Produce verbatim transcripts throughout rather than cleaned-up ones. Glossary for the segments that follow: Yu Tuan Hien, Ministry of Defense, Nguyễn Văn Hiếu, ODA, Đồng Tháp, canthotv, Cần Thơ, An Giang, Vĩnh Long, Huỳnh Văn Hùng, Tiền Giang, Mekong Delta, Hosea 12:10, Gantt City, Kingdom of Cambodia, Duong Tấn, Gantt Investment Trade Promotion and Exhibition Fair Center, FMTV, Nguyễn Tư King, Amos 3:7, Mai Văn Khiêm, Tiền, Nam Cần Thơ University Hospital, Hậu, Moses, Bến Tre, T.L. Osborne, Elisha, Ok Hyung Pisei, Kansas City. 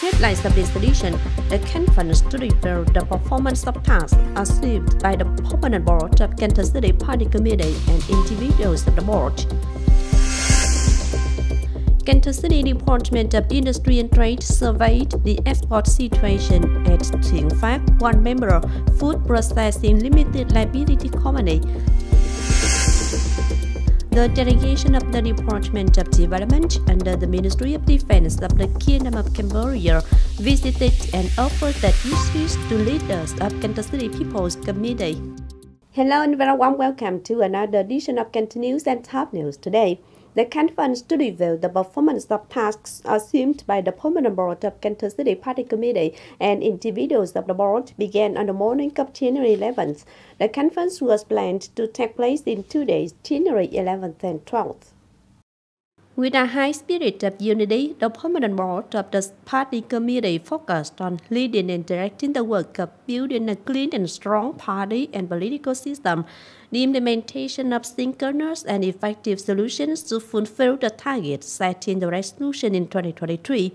headline subdivision that conference to reveal the performance of tasks achieved by the permanent board of Gantt City Party Committee and individuals of the board. Gantt City Department of Industry and Trade surveyed the export situation at Thiện Phát, one member Food Processing Limited Liability Company. The delegation of the Department of Development under the Ministry of Defense of the Kingdom of Cambodia visited and offered their issues to leaders of Gantt City People's Committee. Hello and very warm welcome to another edition of Gantt News and Top News today. The conference to reveal the performance of tasks assumed by the permanent board of Gantt City Party Committee and individuals of the board began on the morning of January eleventh. The conference was planned to take place in two days, January eleventh and twelfth. With a high spirit of unity, the permanent board of the party committee focused on leading and directing the work of building a clean and strong party and political system, the implementation of synchronous and effective solutions to fulfill the targets set in the resolution in twenty twenty-three.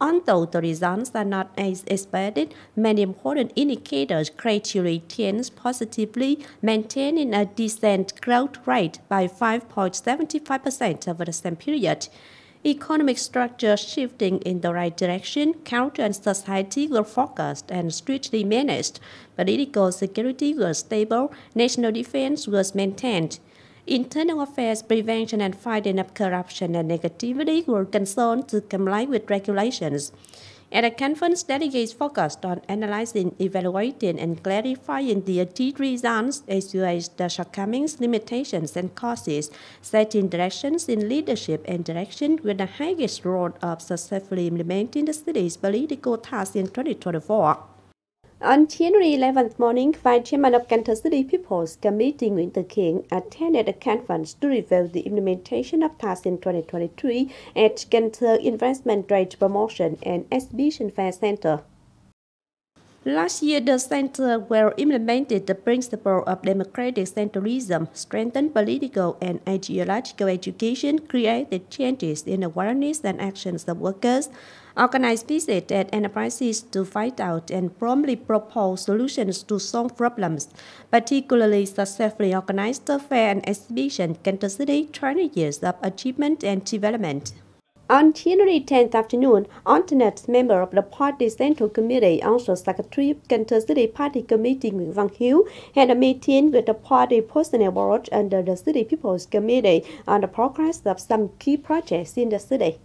Although the results are not as expected, many important indicators gradually turned positively, maintaining a decent growth rate by five point seven five percent over the same period. Economic structure shifting in the right direction, culture and society were focused and strictly managed, political security was stable, national defense was maintained. Internal affairs, prevention and fighting of corruption and negativity were concerned to comply with regulations. At the conference, delegates focused on analyzing, evaluating and clarifying the achieved results, as well as the shortcomings, limitations and causes, setting directions in leadership and direction with the highest role of successfully implementing the city's political tasks in twenty twenty-four. On January eleventh morning, Vice Chairman of Gantt City People's Committee Nguyễn Tư King attended a conference to reveal the implementation of tasks in twenty twenty-three at Gantt Investment Trade Promotion and Exhibition Fair Center. Last year, the center well implemented the principle of democratic centralism, strengthened political and ideological education, created changes in awareness and actions of workers, organized visits at enterprises to find out and promptly propose solutions to solve problems. Particularly successfully organized the fair and exhibition Gantt City twenty years of achievement and development. On January tenth afternoon, alternate member of the party Central Committee, also Secretary of Gantt City Party Committee Nguyễn Văn Hiếu, had a meeting with the party personnel board under the City People's Committee on the progress of some key projects in the city.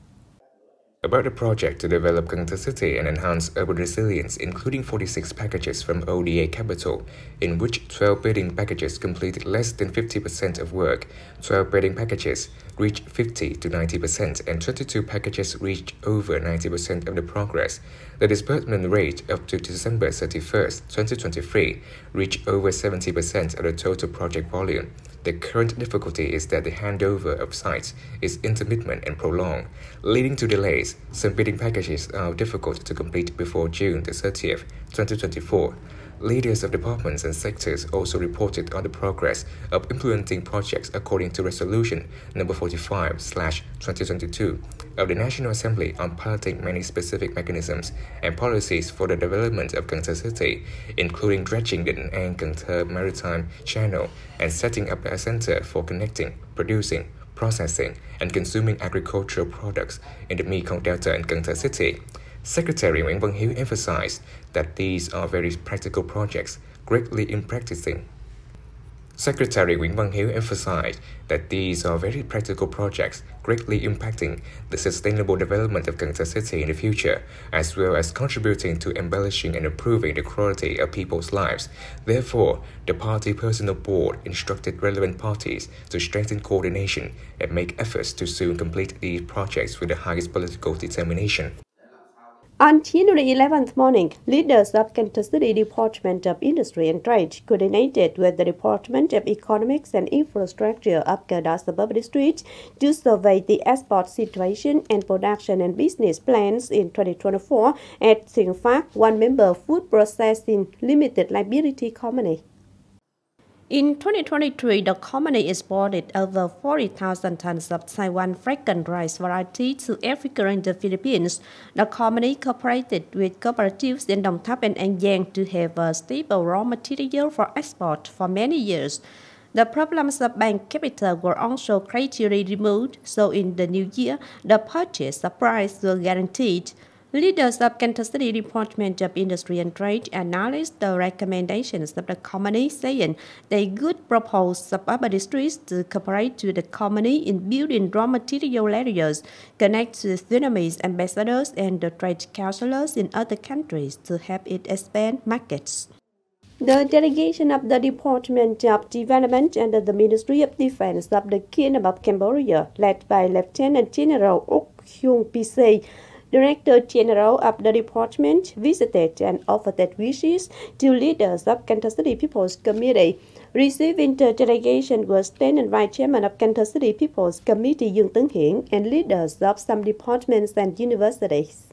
About the project to develop Gantt City and enhance urban resilience, including forty-six packages from O D A Capital, in which twelve bidding packages completed less than fifty percent of work, twelve bidding packages reached fifty to ninety percent, and twenty-two packages reached over ninety percent of the progress. The disbursement rate up to December thirty-first, twenty twenty-three, reached over seventy percent of the total project volume. The current difficulty is that the handover of sites is intermittent and prolonged, leading to delays. Some bidding packages are difficult to complete before June the thirtieth, twenty twenty-four. Leaders of departments and sectors also reported on the progress of implementing projects according to Resolution number forty-five slash twenty twenty-two of the National Assembly on piloting many specific mechanisms and policies for the development of Gantt City, including dredging the Nam Cần Thơ Maritime Channel and setting up a center for connecting, producing, processing, and consuming agricultural products in the Mekong Delta and Gantt City. Secretary Nguyễn Văn Hiếu emphasized that these are very practical projects, greatly in practicing. Secretary Nguyễn Văn Hiếu emphasized that these are very practical projects, greatly impacting the sustainable development of Gantt City in the future, as well as contributing to embellishing and improving the quality of people's lives. Therefore, the party personnel board instructed relevant parties to strengthen coordination and make efforts to soon complete these projects with the highest political determination. On January eleventh morning, leaders of Gantt City Department of Industry and Trade coordinated with the Department of Economics and Infrastructure of Gantt Suburban District to survey the export situation and production and business plans in twenty twenty-four at Thiện Phát, one member Food Processing Limited Liability Company. In twenty twenty-three, the company exported over forty thousand tons of Taiwan fragrant rice variety to Africa and the Philippines. The company cooperated with cooperatives in Đồng Tháp and An Giang to have a stable raw material for export for many years. The problems of bank capital were also gradually removed, so in the new year, the purchase price were guaranteed. Leaders of Kansas City Department of Industry and Trade analyzed the recommendations of the company, saying they could propose suburban districts to cooperate with the company in building raw material areas, connect to Vietnamese ambassadors and the trade counselors in other countries to help it expand markets. The delegation of the Department of Development and the Ministry of Defense of the Kingdom of Cambodia, led by Lieutenant General Ok Hyung Pisei, Director General of the Department, visited and offered wishes to leaders of Kansas City People's Committee. Receiving the delegation was then and Vice Chairman of Kansas City People's Committee Duong Tấn Hien and leaders of some departments and universities.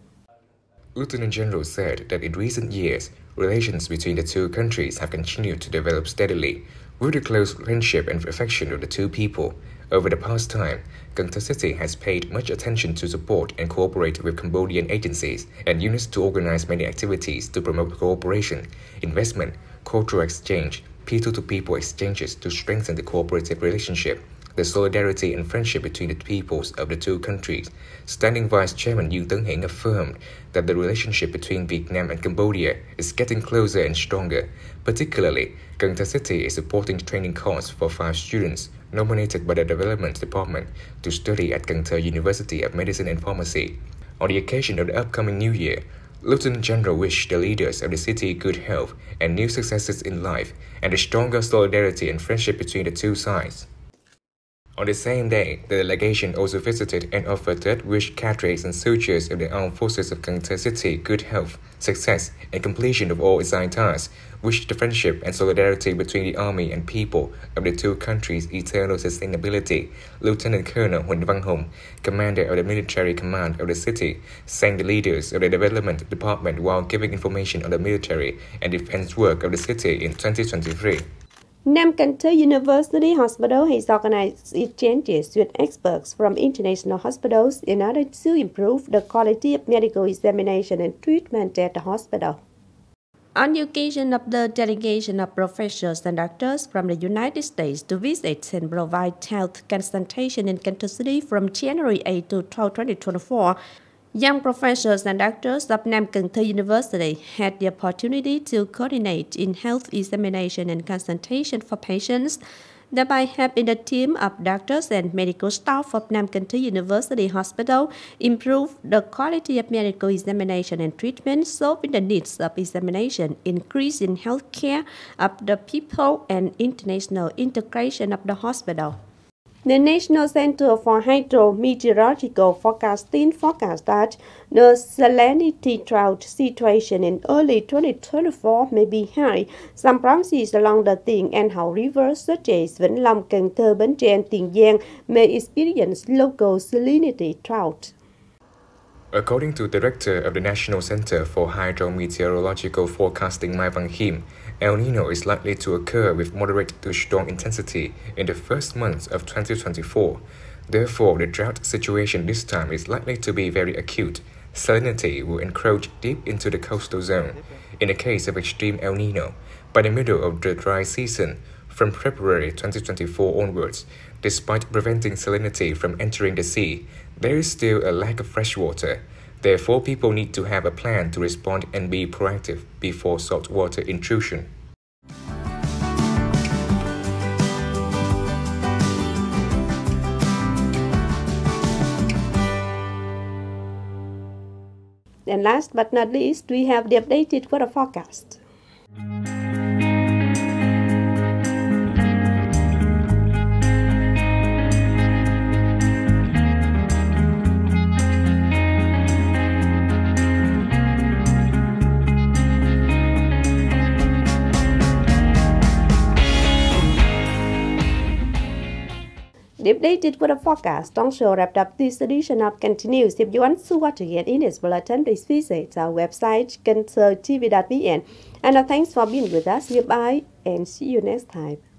Lieutenant General said that in recent years, relations between the two countries have continued to develop steadily. With the close friendship and affection of the two people, over the past time, Kansas City has paid much attention to support and cooperate with Cambodian agencies and units to organize many activities to promote cooperation, investment, cultural exchange, people-to-people exchanges to strengthen the cooperative relationship, the solidarity and friendship between the peoples of the two countries. Standing Vice Chairman Yu Tuan Hien affirmed that the relationship between Vietnam and Cambodia is getting closer and stronger. Particularly, Kansas City is supporting training courses for five students nominated by the Development Department to study at Cần Thơ University of Medicine and Pharmacy. On the occasion of the upcoming New Year, Lieutenant General wished the leaders of the city good health and new successes in life and a stronger solidarity and friendship between the two sides. On the same day, the delegation also visited and offered that wish cadres and soldiers of the armed forces of Kansas City good health, success, and completion of all assigned tasks, wished the friendship and solidarity between the army and people of the two countries eternal sustainability. Lieutenant Colonel Huỳnh Văn Hùng, commander of the military command of the city, thanked the leaders of the development department while giving information on the military and defense work of the city in twenty twenty-three. Nam Cần Thơ University Hospital has organized exchanges with experts from international hospitals in order to improve the quality of medical examination and treatment at the hospital. On the occasion of the delegation of professors and doctors from the United States to visit and provide health consultation in Kansas City from January eighth to twelfth, twenty twenty-four, young professors and doctors of Nam Cần Thơ University had the opportunity to coordinate in health examination and consultation for patients, thereby helping the team of doctors and medical staff of Nam Cần Thơ University Hospital improve the quality of medical examination and treatment, solving the needs of examination, increase in health care of the people, and international integration of the hospital. The National Center for Hydrometeorological Forecasting forecast that the salinity trout situation in early twenty twenty-four may be high. Some provinces along the Tiền and Hậu rivers, such as Vĩnh Long, Cần Thơ, Bến Tre, and Tiền Giang, may experience local salinity trout. According to Director of the National Center for Hydrometeorological Forecasting, Mai Văn Khiêm, El Nino is likely to occur with moderate to strong intensity in the first months of twenty twenty-four. Therefore, the drought situation this time is likely to be very acute. Salinity will encroach deep into the coastal zone. In the case of extreme El Nino, by the middle of the dry season, from February twenty twenty-four onwards, despite preventing salinity from entering the sea, there is still a lack of fresh water. Therefore, people need to have a plan to respond and be proactive before saltwater intrusion. And last but not least, we have the updated weather forecast. The updated weather forecast also wrapped up this edition of Gantt News. If you want to watch again in this bulletin, please visit our website canthotv dot v n. And thanks for being with us. Goodbye and see you next time.